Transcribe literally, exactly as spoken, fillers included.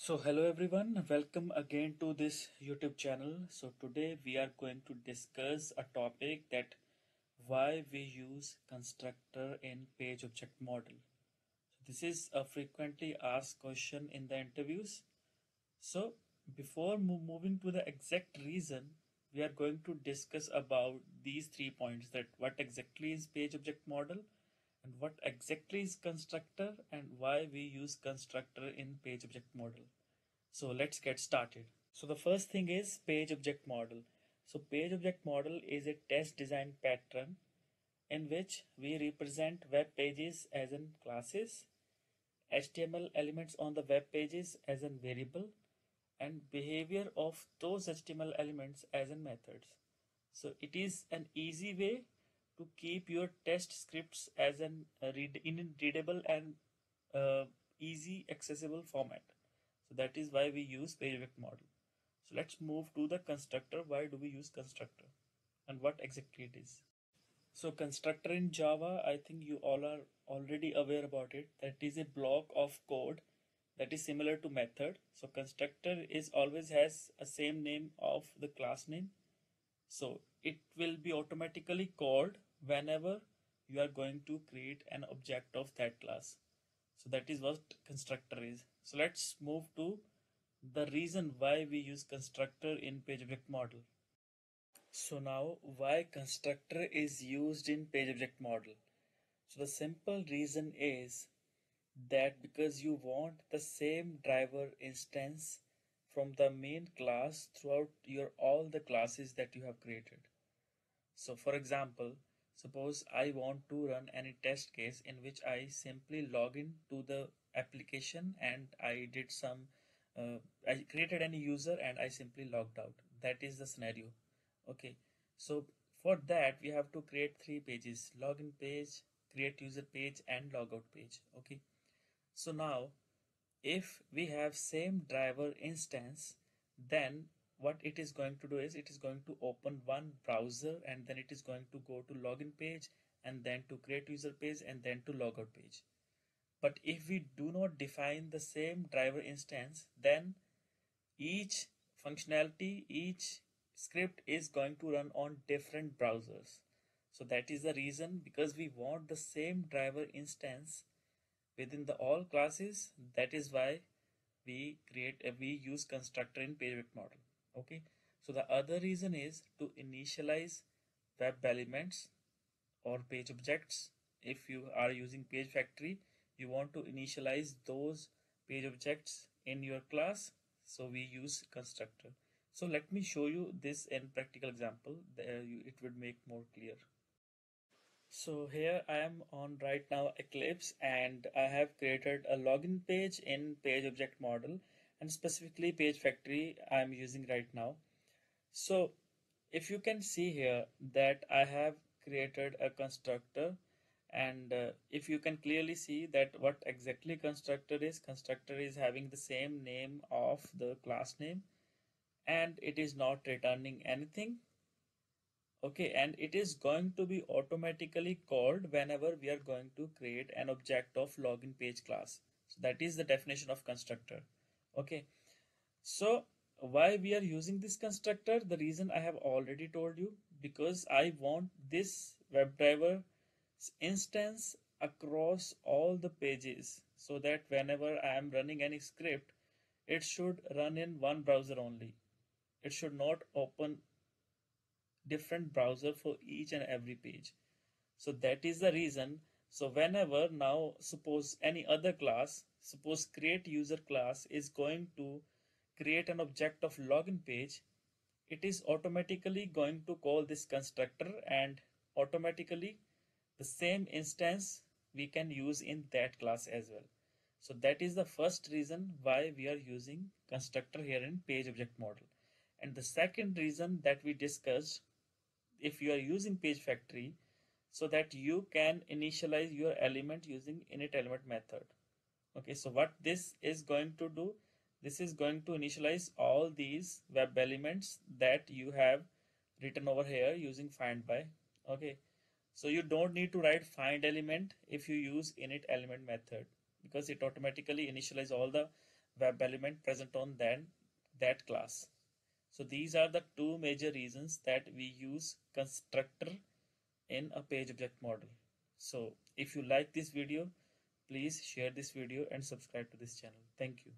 So hello everyone, welcome again to this YouTube channel. So today we are going to discuss a topic that why we use constructor in page object model. So this is a frequently asked question in the interviews. So before mo moving to the exact reason, we are going to discuss about these three points: that what exactly is page object model, and what exactly is constructor, and why we use constructor in page object model. So let's get started. So the first thing is page object model. So page object model is a test design pattern in which we represent web pages as in classes, H T M L elements on the web pages as in variable, and behavior of those H T M L elements as in methods. So it is an easy way to keep your test scripts as an uh, read in readable and uh, easy accessible format. So that is why we use page object model. So let's move to the constructor. Why do we use constructor and what exactly it is? So constructor in Java, I think you all are already aware about it. That is a block of code that is similar to method. So constructor is always has a same name of the class name. So it will be automatically called whenever you are going to create an object of that class. So that is what constructor is. So let's move to the reason why we use constructor in page object model. So now why constructor is used in page object model? So the simple reason is that because you want the same driver instance from the main class throughout your all the classes that you have created. So for example, suppose I want to run any test case in which I simply log in to the application and I did some uh, I created any user and I simply logged out. That is the scenario. Okay, so for that we have to create three pages: login page, create user page, and logout page. Okay, so now if we have same driver instance, then what it is going to do is it is going to open one browser and then it is going to go to login page and then to create user page and then to logout page. But if we do not define the same driver instance, then each functionality, each script is going to run on different browsers. So that is the reason, because we want the same driver instance within the all classes. That is why we create a, we use constructor in page object model. Okay, so the other reason is to initialize web elements or page objects. If you are using PageFactory, you want to initialize those page objects in your class, so we use constructor. So let me show you this in practical example. It would make more clear. So here I am on right now Eclipse, and I have created a login page in page object model, and specifically PageFactory I am using right now. So if you can see here that I have created a constructor, and uh, if you can clearly see that what exactly constructor is, constructor is having the same name of the class name and it is not returning anything. Okay, and it is going to be automatically called whenever we are going to create an object of login page class. So that is the definition of constructor. Okay, so why we are using this constructor? The reason I have already told you, because I want this WebDriver instance across all the pages, so that whenever I am running any script, it should run in one browser only. It should not open different browser for each and every page. So that is the reason. So whenever now suppose any other class, suppose create user class is going to create an object of login page, it is automatically going to call this constructor, and automatically the same instance we can use in that class as well. So that is the first reason why we are using constructor here in page object model. And the second reason that we discussed, if you are using PageFactory, so that you can initialize your element using init element method. Okay, so what this is going to do, this is going to initialize all these web elements that you have written over here using find by. Okay, so you don't need to write find element if you use init element method, because it automatically initializes all the web element present on that, that class. So these are the two major reasons that we use constructor in a page object model. So if you like this video, please share this video and subscribe to this channel. Thank you.